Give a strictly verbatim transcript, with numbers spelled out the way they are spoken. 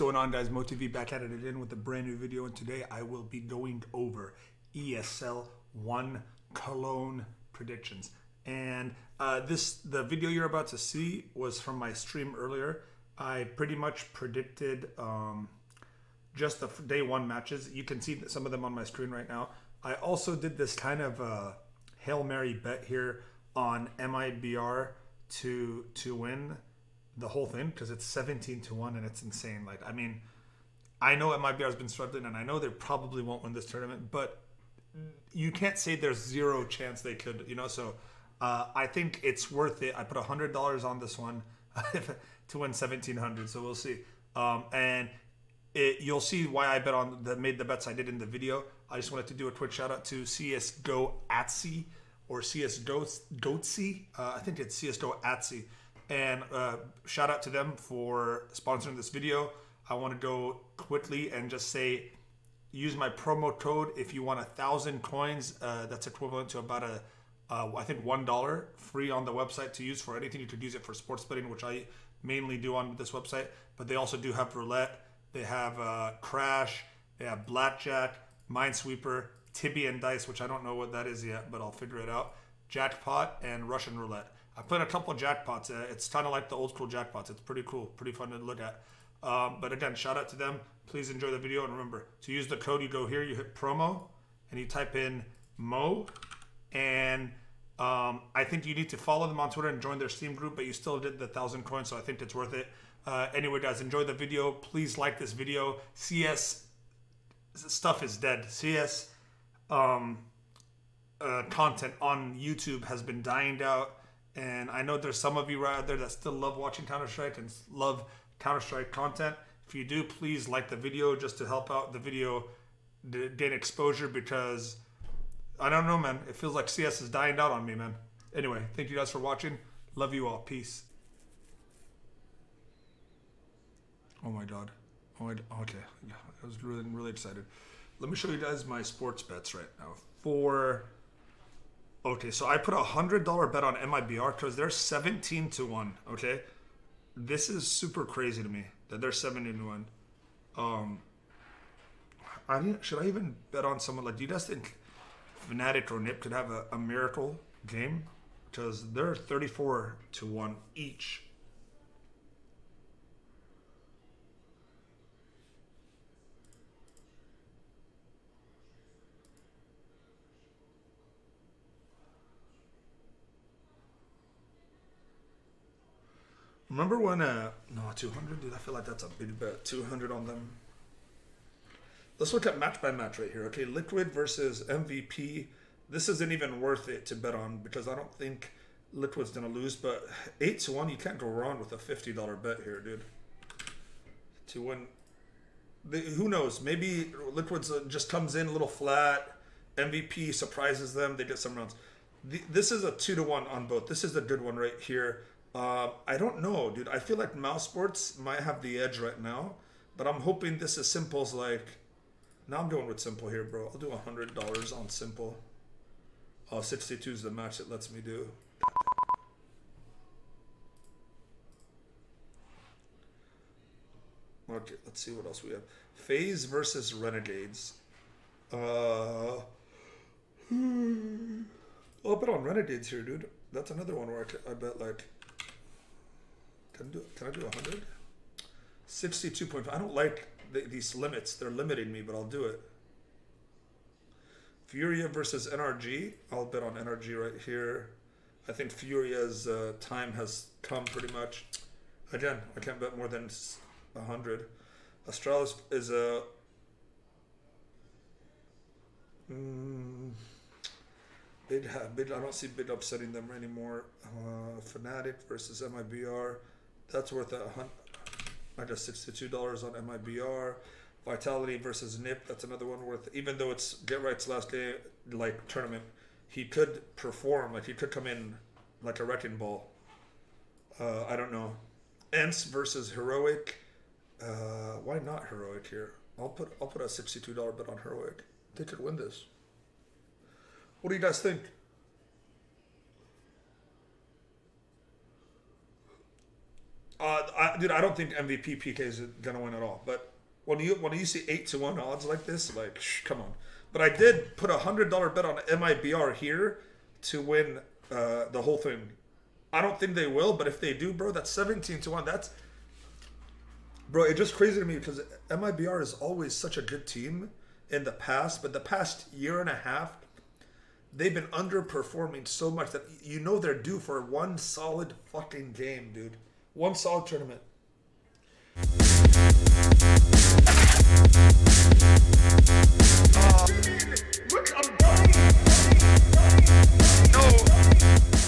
going on, guys? m zero E T V back at it again with a brand new video, and today I will be going over E S L One Cologne predictions. And uh, this, the video you're about to see was from my stream earlier. I pretty much predicted um, just the day one matches. You can see some of them on my screen right now. I also did this kind of uh, Hail Mary bet here on M I B R to to win the whole thing, because it's seventeen to one and it's insane. Like, I mean, I know M I B R has been struggling and I know they probably won't win this tournament, but you can't say there's zero chance they could, you know. So uh, I think it's worth it. I put one hundred dollars on this one to win seventeen hundred, so we'll see. Um, and it, you'll see why I bet on the, made the bets I did in the video. I just wanted to do a quick shout out to C S G O A T S Y or C S G O A T S Y. Uh, I think it's C S G O A T S Y. And uh, shout out to them for sponsoring this video. I want to go quickly and just say, use my promo code if you want a thousand coins. Uh, that's equivalent to about a, uh, I think one dollar free on the website to use for anything. You could use it for sports betting, which I mainly do on this website. But they also do have roulette. They have uh, crash. They have blackjack, minesweeper, tibby and dice, which I don't know what that is yet, but I'll figure it out. Jackpot and Russian roulette. I played a couple of jackpots. Uh, it's kind of like the old school jackpots. It's pretty cool, pretty fun to look at. Um, but again, shout out to them. Please enjoy the video, and remember to use the code. You go here, you hit promo, and you type in M O E, and um, I think you need to follow them on Twitter and join their Steam group. But you still did the thousand coins, so I think it's worth it. Uh, anyway, guys, enjoy the video. Please like this video. C S stuff is dead. C S um, uh, content on YouTube has been dying out. And I know there's some of you right out there that still love watching Counter-Strike and love Counter-Strike content. If you do, please like the video just to help out the video gain exposure, because I don't know, man. It feels like C S is dying out on me, man. Anyway, thank you guys for watching. Love you all. Peace. Oh my God. Oh my, okay. Yeah, I was really, really excited. Let me show you guys my sports bets right now for... Okay, so I put a one hundred dollar bet on M I B R because they're seventeen to one, okay? This is super crazy to me that they're seventeen to one. Um, I didn't, should I even bet on someone? Like, do you guys think Fnatic or N I P could have a, a miracle game? Because they're thirty-four to one each. Remember when, uh, no, two hundred, dude, I feel like that's a big bet, two hundred on them. Let's look at match by match right here, okay? Liquid versus M V P. This isn't even worth it to bet on because I don't think Liquid's gonna lose, but eight to one, you can't go wrong with a fifty dollar bet here, dude. To win, they, who knows? Maybe Liquid's just comes in a little flat, M V P surprises them, they get some rounds. The, this is a two to one on both. This is the good one right here. Uh, I don't know, dude. I feel like Mouse Sports might have the edge right now, but I'm hoping this is Simple's. Like, now I'm going with Simple here, bro. I'll do one hundred dollars on Simple. Oh, sixty-two is the match it lets me do. Okay, let's see what else we have. FaZe versus Renegades. Uh, hmm. I'll bet on Renegades here, dude. That's another one where I, could, I bet like... Can I do one hundred? sixty-two point five. I don't like the, these limits. They're limiting me, but I'll do it. Furia versus N R G. I'll bet on N R G right here. I think Furia's uh, time has come pretty much. Again, I can't bet more than one hundred. Astralis is a... Mm, big, big, I don't see big upsetting them anymore. Uh, Fnatic versus M I B R. That's worth a hundred. I got sixty-two dollars on M I B R. Vitality versus N I P. That's another one worth. Even though it's Get Right's last day, like tournament, he could perform. Like, he could come in like a wrecking ball. Uh, I don't know. Ence versus Heroic. Uh, why not Heroic here? I'll put I'll put a sixty-two dollar bet on Heroic. They could win this. What do you guys think? Uh, I, dude, I don't think M V P P K is gonna win at all. But when you when you see eight to one odds like this, like shh, come on. But I did put a hundred dollar bet on M I B R here to win uh, the whole thing. I don't think they will, but if they do, bro, that's seventeen to one. That's bro, it's just crazy to me because M I B R is always such a good team in the past, but the past year and a half, they've been underperforming so much that you know they're due for one solid fucking game, dude. One solid tournament. Uh, look, I'm dying. No.